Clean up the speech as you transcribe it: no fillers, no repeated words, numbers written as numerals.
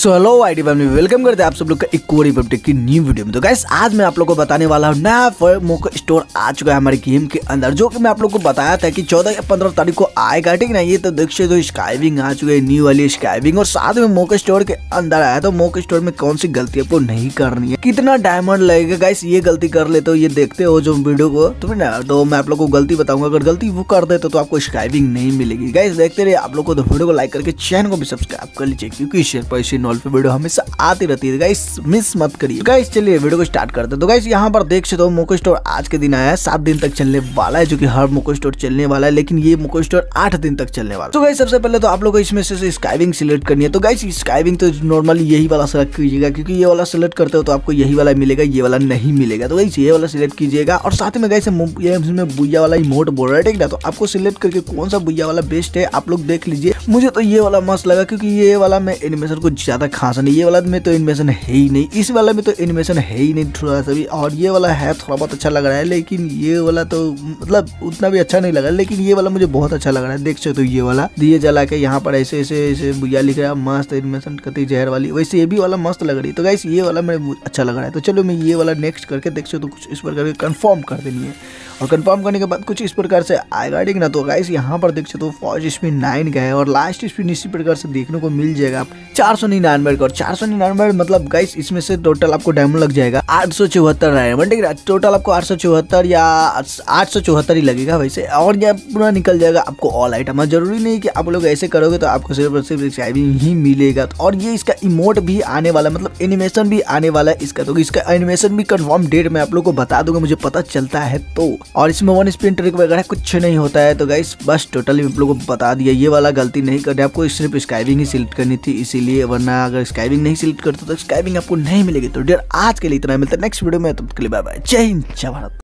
सो hello ID family, welcome करते हैं आप सब लोग का एक और रिपब्लिक की न्यू वीडियो में। तो गाइस आज मैं आप लोग को बताने वाला हूँ नया मोको स्टोर आ चुका है हमारे गेम के अंदर, जो कि मैं आप लोग को बताया था कि 14 या 15 तारीख को आएगा, ठीक ना। ये तो देखिए तो स्काईविंग आ चुकी है, न्यू वाली स्काईविंग, और साथ में मोको स्टोर के अंदर आया। तो मोको स्टोर में कौन सी गलती आपको नहीं करनी है, कितना डायमंड लगेगा गाइस, ये गलती कर लेते हो, ये देखते हो जो वीडियो को, तो ना तो मैं आप लोग को गलती बताऊंगा। अगर गलती वो कर देते तो आपको स्काईविंग नहीं मिलेगी। गाइस देखते रहिए आप लोग को, तो वीडियो को लाइक करके चैनल को भी सब्सक्राइब कर लीजिए, क्योंकि शेयर पर इसी नॉल पे वीडियो हमेशा आती रहती है, गाइस मिस मत करिए। गाइस चलिए वीडियो को स्टार्ट करते हैं। तो गाइस यहाँ पर देख सकते हो मोको स्टोर आज के दिन आया है, 7 दिन तक चलने वाला है, जो कि हर मोको स्टोर चलने वाला है, लेकिन ये मोको स्टोर 8 दिन तक चलने वाला है। तो गाइस सबसे पहले तो आप लोग को इसमें से स्काईविंग सिलेक्ट करनी है। तो गाइस स्काईविंग तो नॉर्मली यही वाला सेलेक्ट कीजिएगा, क्योंकि ये वाला सिलेक्ट करते हो तो आपको यही वाला मिलेगा, ये वाला नहीं मिलेगा। तो गाइस ये वाला सिलेक्ट कीजिएगा, और साथ में गाइस इसमें बुइया वाला इमोट बोल रहा है, ठीक ना। तो आपको सिलेक्ट करके कौन सा बुइया वाला बेस्ट है आप लोग देख लीजिए। मुझे तो ये वाला मस्त लगा, क्योंकि ये वाला मैं एनिमेशन को ज्यादा खास नहीं, ये वाला में तो एनिमेशन है ही नहीं, इस वाला में तो एनिमेशन है ही नहीं थोड़ा सा भी, और ये वाला है थोड़ा बहुत अच्छा लग रहा है, लेकिन ये वाला तो मतलब उतना भी अच्छा नहीं लग रहा है, लेकिन ये वाला मुझे बहुत अच्छा लग रहा है। देख सकते हो ये वाला दिए जला के यहाँ पर ऐसे ऐसे ऐसे बुइया लिख रहा है, मस्त एनिमेशन कति जहर वाली, वैसे ये भी वाला मस्त लग रही है। तो गाइस ये वाला मेरे अच्छा लग रहा है, तो चलो मैं ये वाला नेक्स्ट करके देख सकते हो, तो कुछ इस प्रकार कन्फर्म कर देनी है, और कन्फर्म करने के बाद कुछ इस प्रकार से आएगा, ठीक ना। तो गाइस यहाँ पर देख सकते हो फर्स्ट स्पिन 9 का है, और लास्ट स्पिन इसी प्रकार से देखने को मिल जाएगा 499 का, और 499 मतलब गाइस इसमें से टोटल आपको डायमंड लग जाएगा 874 डायमंड, ठीक है। टोटल आपको 874 या 874 ही लगेगा वैसे, और यह पूरा निकल जाएगा आपको ऑल आइटम। जरूरी नहीं कि आप लोग ऐसे करोगे तो आपको सिर्फ और सिर्फ स्काईविंग ही मिलेगा। और ये इसका इमोट भी आने वाला, मतलब एनिमेशन भी आने वाला है इसका, तो इसका एनिमेशन भी कन्फर्म डेट में आप लोग को बता दूंगा, मुझे पता चलता है तो। और इसमें वन स्पिन ट्रिक वगैरह कुछ नहीं होता है। तो गाइस बस टोटली आप लोग को बता दिया, ये वाला गलती नहीं करनी, आपको सिर्फ स्काईविंग ही सिलेक्ट करनी थी, इसीलिए, वरना अगर स्काईविंग नहीं सिलेक्ट करते तो स्काईविंग आपको नहीं मिलेगी। तो डियर आज के लिए इतना, मिलता है नेक्स्ट वीडियो में, तब तक के लिए बाय बाय, जय हिंद जय भारत।